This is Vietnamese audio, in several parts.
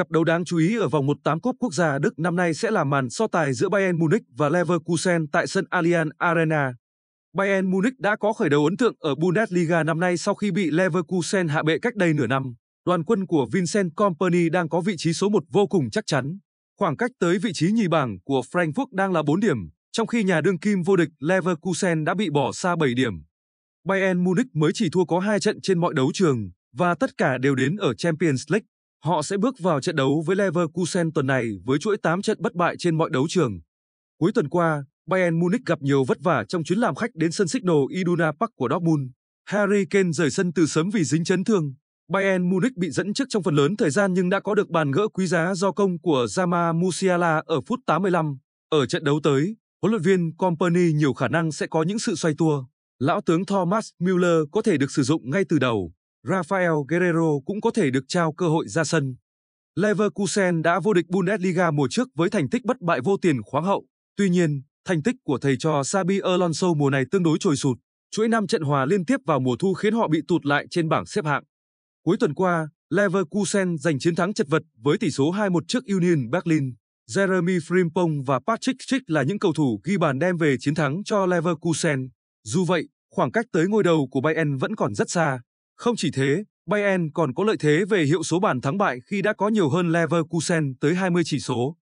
cặp đấu đáng chú ý ở vòng 1/8 Cúp Quốc gia Đức năm nay sẽ là màn so tài giữa Bayern Munich và Leverkusen tại sân Allianz Arena. Bayern Munich đã có khởi đầu ấn tượng ở Bundesliga năm nay sau khi bị Leverkusen hạ bệ cách đây nửa năm. Đoàn quân của Vincent Kompany đang có vị trí số 1 vô cùng chắc chắn. Khoảng cách tới vị trí nhì bảng của Frankfurt đang là 4 điểm, trong khi nhà đương kim vô địch Leverkusen đã bị bỏ xa 7 điểm. Bayern Munich mới chỉ thua có 2 trận trên mọi đấu trường, và tất cả đều đến ở Champions League. Họ sẽ bước vào trận đấu với Leverkusen tuần này với chuỗi 8 trận bất bại trên mọi đấu trường. Cuối tuần qua, Bayern Munich gặp nhiều vất vả trong chuyến làm khách đến sân Signal Iduna Park của Dortmund. Harry Kane rời sân từ sớm vì dính chấn thương. Bayern Munich bị dẫn trước trong phần lớn thời gian nhưng đã có được bàn gỡ quý giá do công của Jamal Musiala ở phút 85. Ở trận đấu tới, huấn luyện viên Kompany nhiều khả năng sẽ có những sự xoay tua. Lão tướng Thomas Müller có thể được sử dụng ngay từ đầu. Rafael Guerrero cũng có thể được trao cơ hội ra sân. Leverkusen đã vô địch Bundesliga mùa trước với thành tích bất bại vô tiền khoáng hậu. Tuy nhiên, thành tích của thầy trò Xabi Alonso mùa này tương đối trồi sụt. Chuỗi 5 trận hòa liên tiếp vào mùa thu khiến họ bị tụt lại trên bảng xếp hạng. Cuối tuần qua, Leverkusen giành chiến thắng chật vật với tỷ số 2-1 trước Union Berlin. Jeremy Frimpong và Patrick Schick là những cầu thủ ghi bàn đem về chiến thắng cho Leverkusen. Dù vậy, khoảng cách tới ngôi đầu của Bayern vẫn còn rất xa. Không chỉ thế, Bayern còn có lợi thế về hiệu số bàn thắng bại khi đã có nhiều hơn Leverkusen tới 20 chỉ số.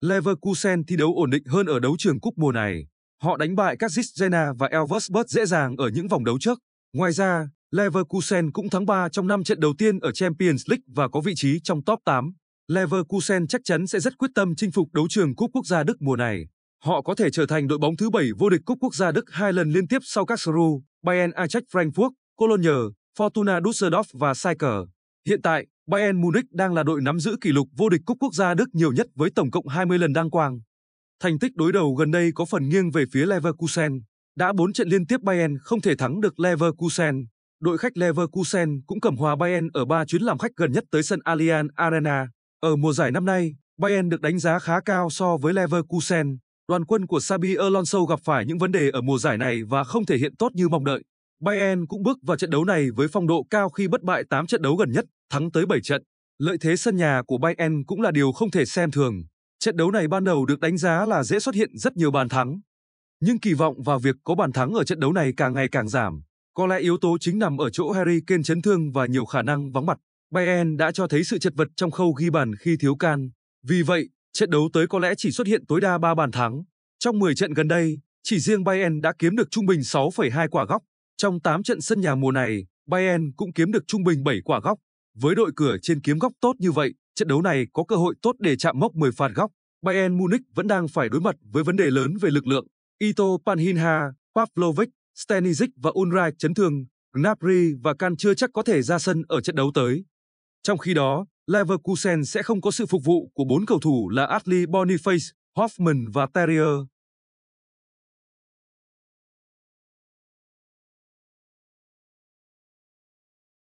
Leverkusen thi đấu ổn định hơn ở đấu trường cúp mùa này. Họ đánh bại các Ziska và Elversberg dễ dàng ở những vòng đấu trước. Ngoài ra, Leverkusen cũng thắng 3 trong 5 trận đầu tiên ở Champions League và có vị trí trong top 8. Leverkusen chắc chắn sẽ rất quyết tâm chinh phục đấu trường cúp quốc gia Đức mùa này. Họ có thể trở thành đội bóng thứ 7 vô địch cúp quốc gia Đức 2 lần liên tiếp sau Karlsruhe, Bayern, Eintracht Frankfurt, Cologne, Fortuna Düsseldorf và Saiker. Hiện tại, Bayern Munich đang là đội nắm giữ kỷ lục vô địch cúp quốc gia Đức nhiều nhất với tổng cộng 20 lần đăng quang. Thành tích đối đầu gần đây có phần nghiêng về phía Leverkusen. Đã 4 trận liên tiếp Bayern không thể thắng được Leverkusen. Đội khách Leverkusen cũng cầm hòa Bayern ở 3 chuyến làm khách gần nhất tới sân Allianz Arena. Ở mùa giải năm nay, Bayern được đánh giá khá cao so với Leverkusen. Đoàn quân của Xabi Alonso gặp phải những vấn đề ở mùa giải này và không thể hiện tốt như mong đợi. Bayern cũng bước vào trận đấu này với phong độ cao khi bất bại 8 trận đấu gần nhất, thắng tới 7 trận. Lợi thế sân nhà của Bayern cũng là điều không thể xem thường. Trận đấu này ban đầu được đánh giá là dễ xuất hiện rất nhiều bàn thắng. Nhưng kỳ vọng vào việc có bàn thắng ở trận đấu này càng ngày càng giảm. Có lẽ yếu tố chính nằm ở chỗ Harry Kane chấn thương và nhiều khả năng vắng mặt. Bayern đã cho thấy sự chật vật trong khâu ghi bàn khi thiếu Can. Vì vậy, trận đấu tới có lẽ chỉ xuất hiện tối đa 3 bàn thắng. Trong 10 trận gần đây, chỉ riêng Bayern đã kiếm được trung bình 6,2 quả góc. Trong 8 trận sân nhà mùa này, Bayern cũng kiếm được trung bình 7 quả góc. Với đội cửa trên kiếm góc tốt như vậy, trận đấu này có cơ hội tốt để chạm mốc 10 phạt góc. Bayern Munich vẫn đang phải đối mặt với vấn đề lớn về lực lượng. Ito Panhinha, Pavlovic, Stenizic và Ulreich chấn thương, Gnabry và Can chưa chắc có thể ra sân ở trận đấu tới. Trong khi đó, Leverkusen sẽ không có sự phục vụ của 4 cầu thủ là Boniface, Hoffman và Terrier.